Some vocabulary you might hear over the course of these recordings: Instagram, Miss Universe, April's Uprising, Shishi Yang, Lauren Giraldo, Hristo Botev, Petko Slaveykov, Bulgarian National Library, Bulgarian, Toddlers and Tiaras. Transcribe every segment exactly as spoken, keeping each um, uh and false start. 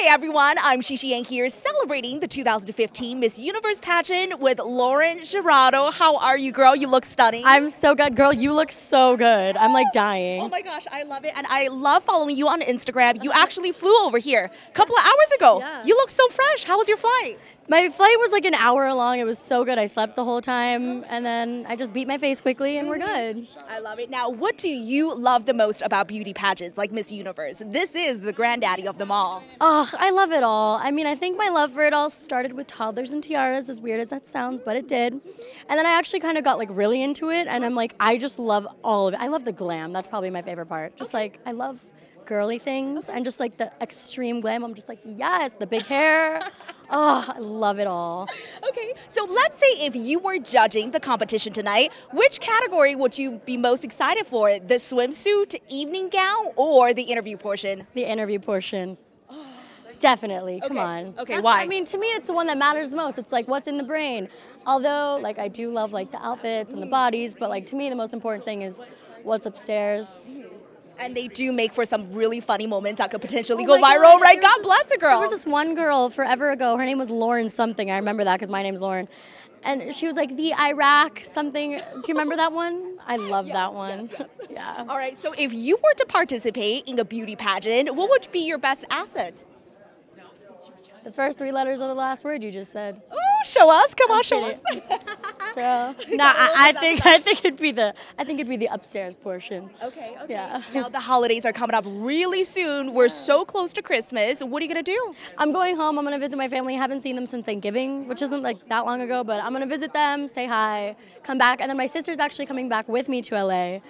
Hey everyone, I'm Shishi Yang here, celebrating the two thousand fifteen Miss Universe pageant with Lauren Giraldo. How are you, girl? You look stunning. I'm so good, girl. You look so good. I'm like dying. Oh my gosh, I love it. And I love following you on Instagram. You actually flew over here a couple of hours ago. Yeah. You look so fresh. How was your flight? My flight was like an hour long. It was so good. I slept the whole time, and then I just beat my face quickly, and we're good. I love it. Now, what do you love the most about beauty pageants like Miss Universe? This is the granddaddy of them all. Oh, I love it all. I mean, I think my love for it all started with Toddlers and Tiaras, as weird as that sounds, but it did. And then I actually kind of got like really into it, and I'm like, I just love all of it. I love the glam. That's probably my favorite part. Just like, I love girly things, and just like the extreme glam. I'm just like, yes, the big hair. Oh, I love it all. Okay, so let's say if you were judging the competition tonight, which category would you be most excited for? The swimsuit, evening gown, or the interview portion? The interview portion. Definitely, come okay. on. Okay, That's, why? I mean, to me, it's the one that matters the most. It's like, what's in the brain? Although, like, I do love, like, the outfits and the bodies, but, like, to me, the most important thing is what's upstairs. And they do make for some really funny moments that could potentially oh go viral, God. right? God bless the girl. There was this one girl forever ago. Her name was Lauren something. I remember that because my name's Lauren. And she was like, the Iraq something. Do you remember that one? I love yes, that one. Yes, yes. Yeah. All right, so if you were to participate in a beauty pageant, what would be your best asset? The first three letters of the last word you just said. Oh, show us. Come I'm on, show kidding. us. Girl. No, I, I think I think it'd be the I think it'd be the upstairs portion. Okay, okay. Yeah. Now the holidays are coming up really soon. We're so close to Christmas. What are you gonna do? I'm going home, I'm gonna visit my family. I haven't seen them since Thanksgiving, which isn't like that long ago, but I'm gonna visit them, say hi, come back, and then my sister's actually coming back with me to L A.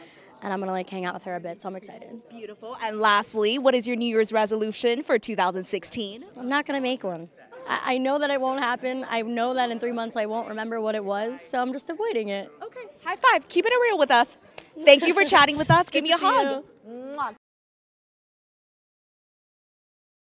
And I'm going to like hang out with her a bit, so I'm excited. Beautiful. And lastly, what is your New Year's resolution for two thousand sixteen? I'm not going to make one. I, I know that it won't happen. I know that in three months I won't remember what it was, so I'm just avoiding it. Okay. High five. Keep it real with us. Thank you for chatting with us. Give me a hug.